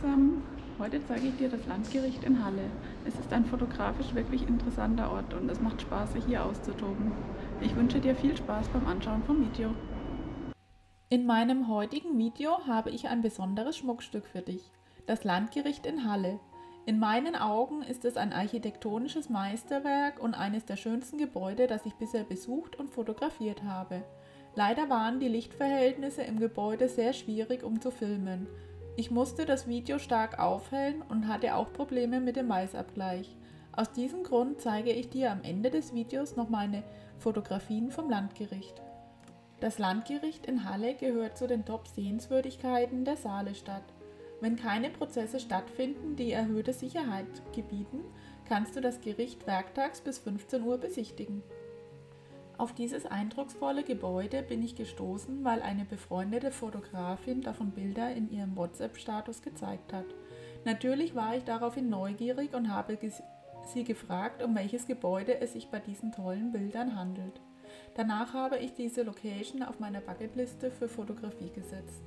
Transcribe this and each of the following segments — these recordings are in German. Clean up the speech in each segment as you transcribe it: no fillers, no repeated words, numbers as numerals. zusammen. Heute zeige ich dir das Landgericht in Halle. Es ist ein fotografisch wirklich interessanter Ort und es macht Spaß, sich hier auszutoben. Ich wünsche dir viel Spaß beim Anschauen vom Video. In meinem heutigen Video habe ich ein besonderes Schmuckstück für dich, das Landgericht in Halle. In meinen Augen ist es ein architektonisches Meisterwerk und eines der schönsten Gebäude, das ich bisher besucht und fotografiert habe. Leider waren die Lichtverhältnisse im Gebäude sehr schwierig, um zu filmen. Ich musste das Video stark aufhellen und hatte auch Probleme mit dem Weißabgleich. Aus diesem Grund zeige ich dir am Ende des Videos noch meine Fotografien vom Landgericht. Das Landgericht in Halle gehört zu den Top-Sehenswürdigkeiten der Saalestadt. Wenn keine Prozesse stattfinden, die erhöhte Sicherheit gebieten, kannst du das Gericht werktags bis 15 Uhr besichtigen. Auf dieses eindrucksvolle Gebäude bin ich gestoßen, weil eine befreundete Fotografin davon Bilder in ihrem WhatsApp-Status gezeigt hat. Natürlich war ich daraufhin neugierig und habe sie gefragt, um welches Gebäude es sich bei diesen tollen Bildern handelt. Danach habe ich diese Location auf meiner Bucketliste für Fotografie gesetzt.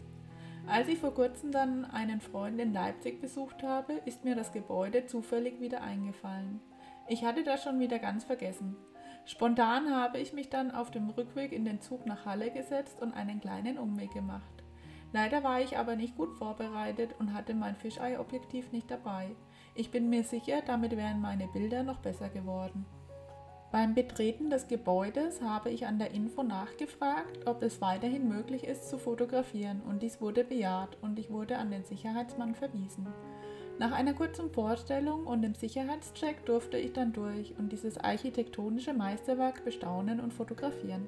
Als ich vor kurzem dann einen Freund in Leipzig besucht habe, ist mir das Gebäude zufällig wieder eingefallen. Ich hatte das schon wieder ganz vergessen. Spontan habe ich mich dann auf dem Rückweg in den Zug nach Halle gesetzt und einen kleinen Umweg gemacht. Leider war ich aber nicht gut vorbereitet und hatte mein Fisheye-Objektiv nicht dabei. Ich bin mir sicher, damit wären meine Bilder noch besser geworden. Beim Betreten des Gebäudes habe ich an der Info nachgefragt, ob es weiterhin möglich ist zu fotografieren, und dies wurde bejaht und ich wurde an den Sicherheitsmann verwiesen. Nach einer kurzen Vorstellung und dem Sicherheitscheck durfte ich dann durch und dieses architektonische Meisterwerk bestaunen und fotografieren.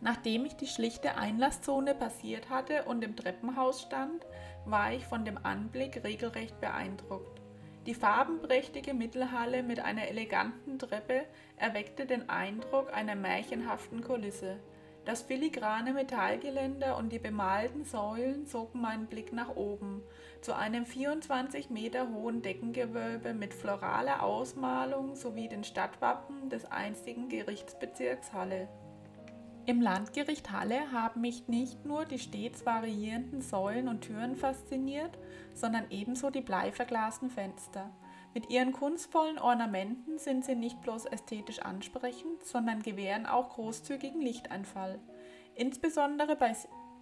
Nachdem ich die schlichte Einlasszone passiert hatte und im Treppenhaus stand, war ich von dem Anblick regelrecht beeindruckt. Die farbenprächtige Mittelhalle mit einer eleganten Treppe erweckte den Eindruck einer märchenhaften Kulisse. Das filigrane Metallgeländer und die bemalten Säulen zogen meinen Blick nach oben, zu einem 24 Meter hohen Deckengewölbe mit floraler Ausmalung sowie den Stadtwappen des einstigen Gerichtsbezirks Halle. Im Landgericht Halle haben mich nicht nur die stets variierenden Säulen und Türen fasziniert, sondern ebenso die bleiverglasten Fenster. Mit ihren kunstvollen Ornamenten sind sie nicht bloß ästhetisch ansprechend, sondern gewähren auch großzügigen Lichteinfall. Insbesondere bei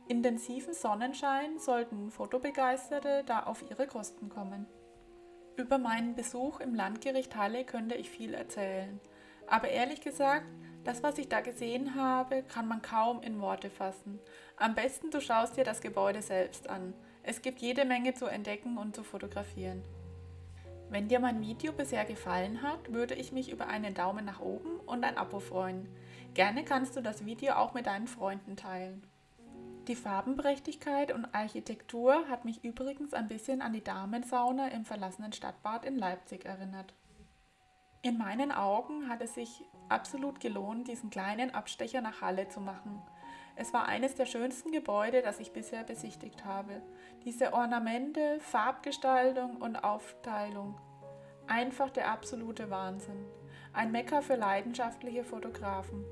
intensivem Sonnenschein sollten Fotobegeisterte da auf ihre Kosten kommen. Über meinen Besuch im Landgericht Halle könnte ich viel erzählen. Aber ehrlich gesagt, das, was ich da gesehen habe, kann man kaum in Worte fassen. Am besten du schaust dir das Gebäude selbst an. Es gibt jede Menge zu entdecken und zu fotografieren. Wenn dir mein Video bisher gefallen hat, würde ich mich über einen Daumen nach oben und ein Abo freuen. Gerne kannst du das Video auch mit deinen Freunden teilen. Die Farbenprächtigkeit und Architektur hat mich übrigens ein bisschen an die Damensauna im verlassenen Stadtbad in Leipzig erinnert. In meinen Augen hat es sich absolut gelohnt, diesen kleinen Abstecher nach Halle zu machen. Es war eines der schönsten Gebäude, das ich bisher besichtigt habe. Diese Ornamente, Farbgestaltung und Aufteilung. Einfach der absolute Wahnsinn. Ein Mekka für leidenschaftliche Fotografen.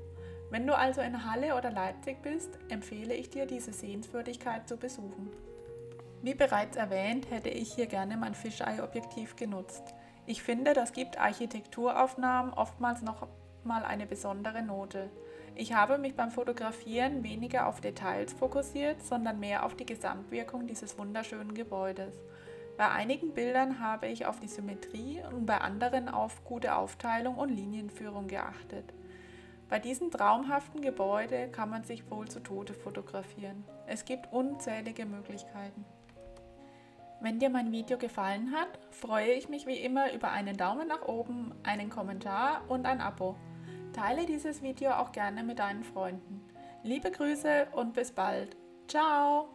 Wenn du also in Halle oder Leipzig bist, empfehle ich dir, diese Sehenswürdigkeit zu besuchen. Wie bereits erwähnt, hätte ich hier gerne mein Fisheye-Objektiv genutzt. Ich finde, das gibt Architekturaufnahmen oftmals noch mal eine besondere Note. Ich habe mich beim Fotografieren weniger auf Details fokussiert, sondern mehr auf die Gesamtwirkung dieses wunderschönen Gebäudes. Bei einigen Bildern habe ich auf die Symmetrie und bei anderen auf gute Aufteilung und Linienführung geachtet. Bei diesem traumhaften Gebäude kann man sich wohl zu Tode fotografieren. Es gibt unzählige Möglichkeiten. Wenn dir mein Video gefallen hat, freue ich mich wie immer über einen Daumen nach oben, einen Kommentar und ein Abo. Teile dieses Video auch gerne mit deinen Freunden. Liebe Grüße und bis bald. Ciao!